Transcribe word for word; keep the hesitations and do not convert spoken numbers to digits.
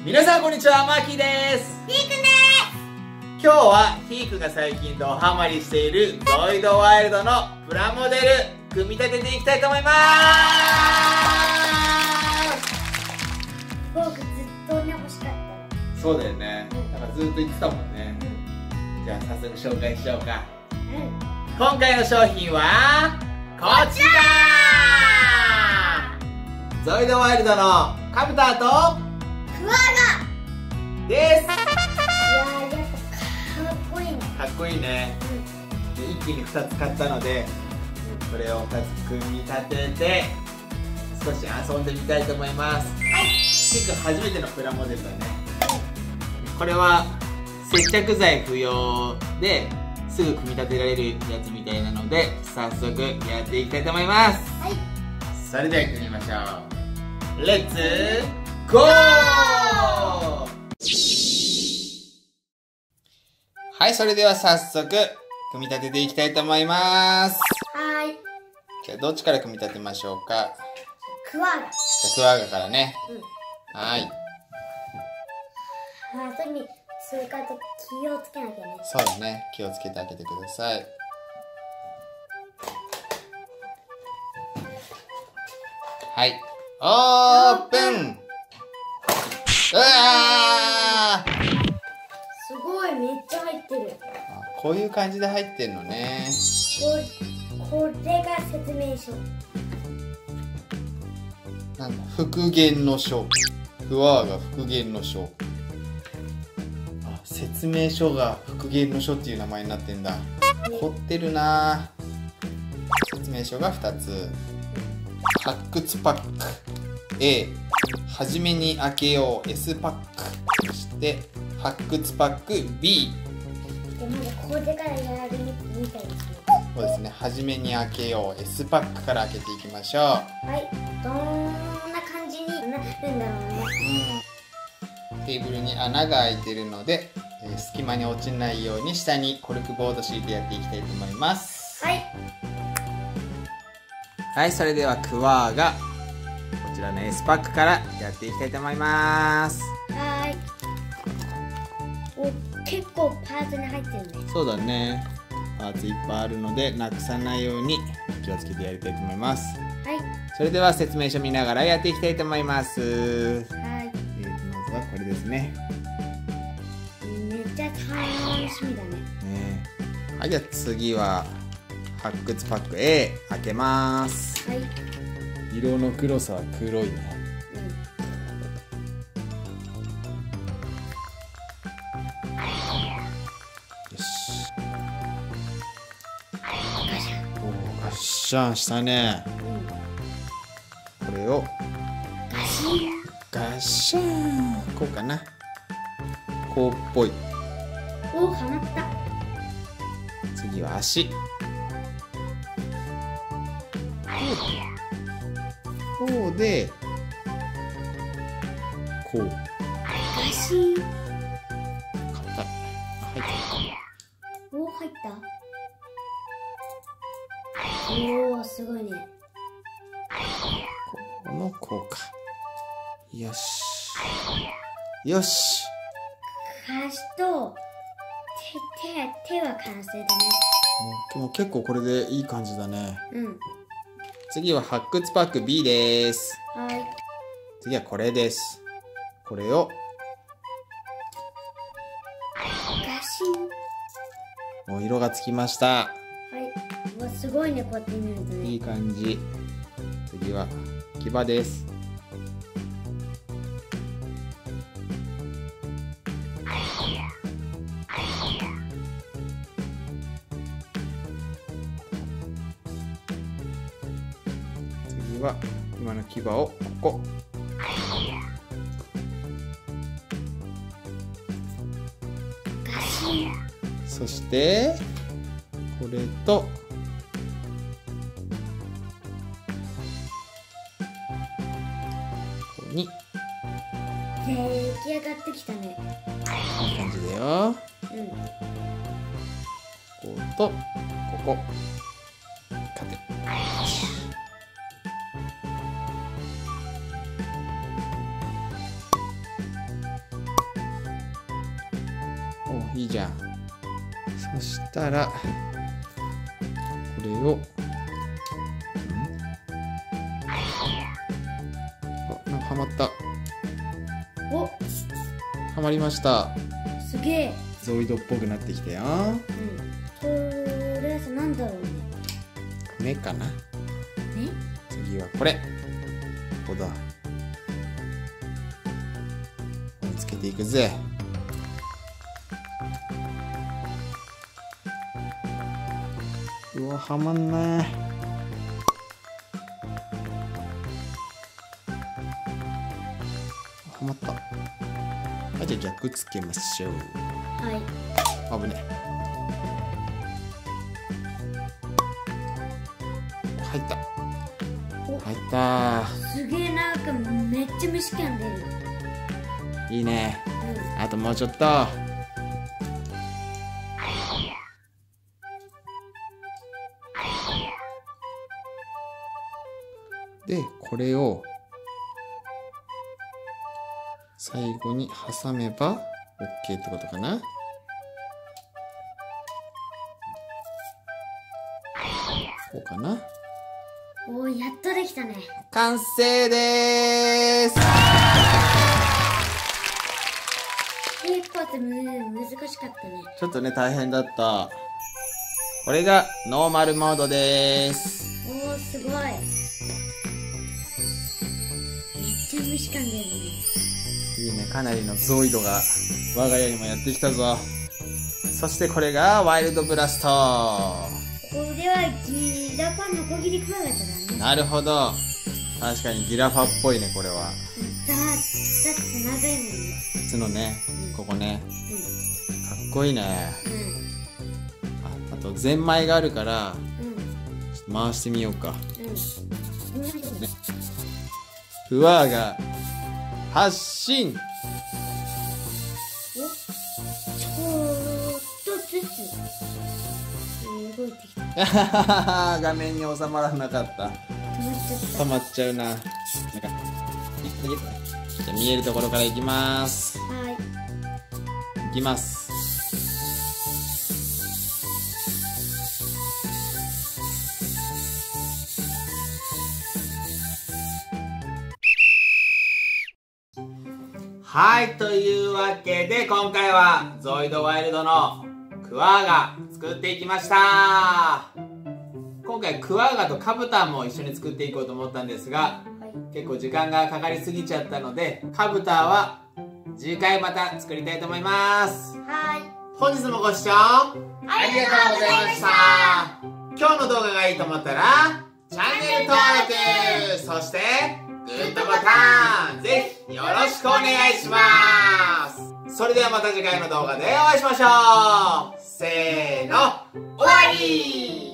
皆さんこんにちは、マーキーです。ひーくです。今日はひーくが最近ドハマりしているゾイドワイルドのプラモデル組み立てていきたいと思います。僕ずっとね、欲しかった。そうだよね、うん、なんかずっと言ってたもんね、うん、じゃあ早速紹介しようか、うん、今回の商品はこちらゾイドワイルドのカブターとクワガです。かっこいいね、うん、一気にふたつ買ったので、これをふたつ組み立てて少し遊んでみたいと思います。はい、結構初めてのプラモデルだね。これは接着剤不要ですぐ組み立てられるやつみたいなので、早速やっていきたいと思います。はい、それでは組みましょう。レッツゴー。はい、それでは早速組み立てていきたいと思います。はい、じゃあどっちから組み立てましょうか。クワガ。じゃあクワガからね、うん、はい。まあそれにスイカと気をつけなきゃね。そうだね、気をつけて開けてください。はい、オープン。うわー、めっちゃ入ってる。あ、こういう感じで入ってるのね。これが説明書。なんだ、復元の書。クワーガ復元の書。あ、説明書が復元の書っていう名前になってんだ。凝ってるな。説明書がふたつ。発掘パック。A、はじめに開けよう S パック。そして発掘パック B。 でもこれからやるみたいですね。そうですね、初めに開けよう S パックから開けていきましょう。はい、どんな感じになるんだろうね、うん、テーブルに穴が開いてるので、えー、隙間に落ちないように下にコルクボード敷いてやっていきたいと思います。はい、はい、それではクワガこちらの S パックからやっていきたいと思います。はい、結構パーツに入ってるね。そうだね、パーツいっぱいあるのでなくさないように気をつけてやりたいと思います。はい、それでは説明書見ながらやっていきたいと思います。はい、えー、まずはこれですね。めっちゃ楽しみだ ね, ね。はい、じゃあ次は発掘パック A 開けます。はい、色の黒さは黒いね。ガシャンしたね、うん、これをガシャン、こうかな、こうっぽい。お、はまった。次は足。こうでこう足かった。お、入った。おー、すごいね。このこうか。よしよし、足と手、手、手は完成だね。でも結構これでいい感じだね。うん、次は発掘パック B です。はい、次はこれです。これをお色がつきました。すごいね、こうやって見るとね、いい感じ。次は牙です。次は今の牙をここ、そしてこれとに。出来上がってきたね。いい感じだよ。うん。こことここ。立て。お、いいじゃん。そしたらこれを、あ、なんかはまった。お、はまりました。すげえ、ゾイドっぽくなってきたよ。うん、とりあえずなんだろうね。目かな。目？次はこれ。ここだ。見つけていくぜ。うわ、はまんない。はまった。はい、じゃあ逆つけましょう。はい。危ねえ。入った。入った。すげえ、なんかめっちゃ虫感出る。いいね。うん、あともうちょっと。で、これを最後に挟めば オーケー ってことかな。こうかな。おー、やっとできたね。完成でーす。一発む難しかったね。ちょっとね、大変だった。これがノーマルモードでーす。おー、すごい。めっちゃ虫感出るね。いいね、かなりのゾイドが我が家にもやってきたぞ。そしてこれがワイルドブラスト。これはギラファのこぎりクワガタだね。なるほど、確かにギラファっぽいね。これはだ、だって長いもんね。角ね、うん、ここね、うん、かっこいいね、うん、あ, あとゼンマイがあるから、うん、ちょっと回してみようか、うん、ね、クワが発進。画面に収まらなかった。止まっちゃうな。なんかじゃあ見えるところからいきます。はい。いきます。はい、というわけで今回はゾイドワイルドのクワガ作っていきました。今回クワガとカブタンも一緒に作っていこうと思ったんですが、はい、結構時間がかかりすぎちゃったので、カブタンは次回また作りたいと思います。はい、本日もご視聴ありがとうございました。今日の動画がいいと思ったらチャンネル登録、そしてグッドボタン、ぜひよろしくお願いします。それではまた次回の動画でお会いしましょう。せーの、終わり。